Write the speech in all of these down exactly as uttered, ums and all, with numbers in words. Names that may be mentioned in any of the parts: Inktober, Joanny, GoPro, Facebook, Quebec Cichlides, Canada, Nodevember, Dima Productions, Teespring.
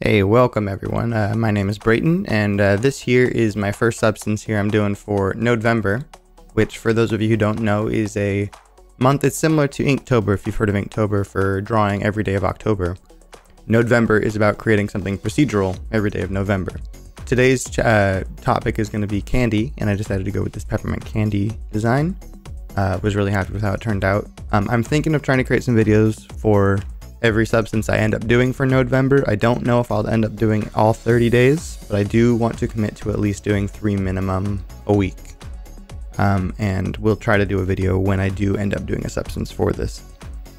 Hey, welcome everyone. Uh, my name is Brayton, and uh, this here is my first substance here I'm doing for Nodevember, which for those of you who don't know is a month that's similar to Inktober, if you've heard of Inktober, for drawing every day of October. Nodevember is about creating something procedural every day of November. Today's uh, topic is going to be candy, and I decided to go with this peppermint candy design. Uh, was really happy with how it turned out. Um, I'm thinking of trying to create some videos for every substance I end up doing for Nodevember. I don't know if I'll end up doing all thirty days, but I do want to commit to at least doing three minimum a week. Um, and we'll try to do a video when I do end up doing a substance for this.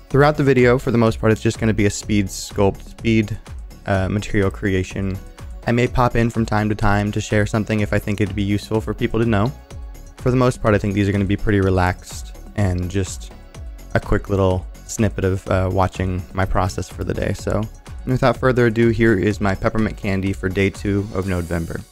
Throughout the video, for the most part, it's just going to be a speed sculpt, speed uh, material creation. I may pop in from time to time to share something if I think it'd be useful for people to know. For the most part, I think these are going to be pretty relaxed and just a quick little snippet of uh, watching my process for the day. So without further ado, here is my peppermint candy for day two of Nodevember.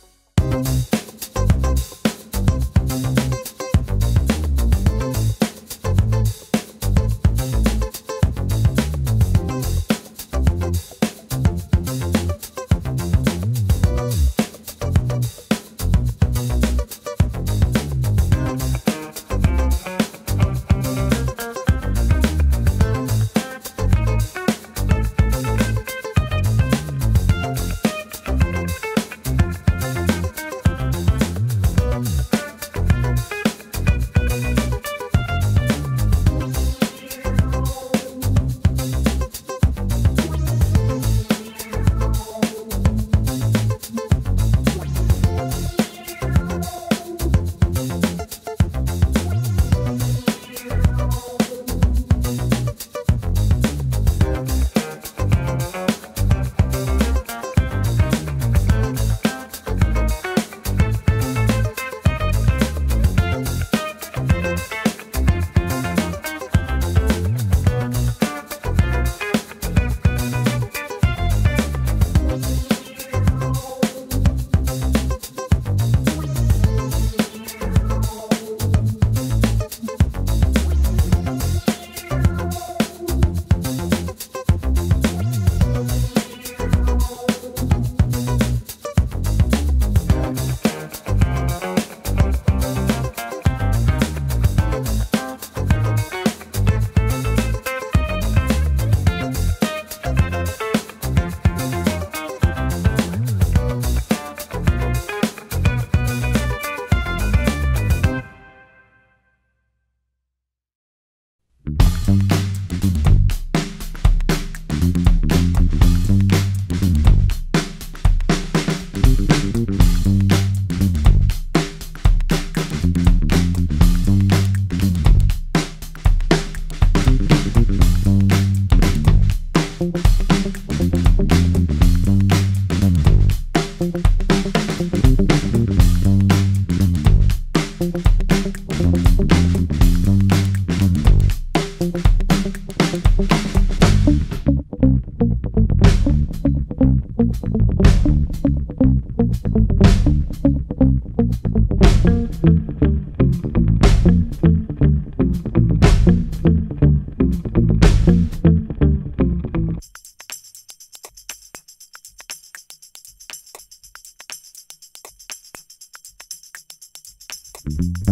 Thank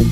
you.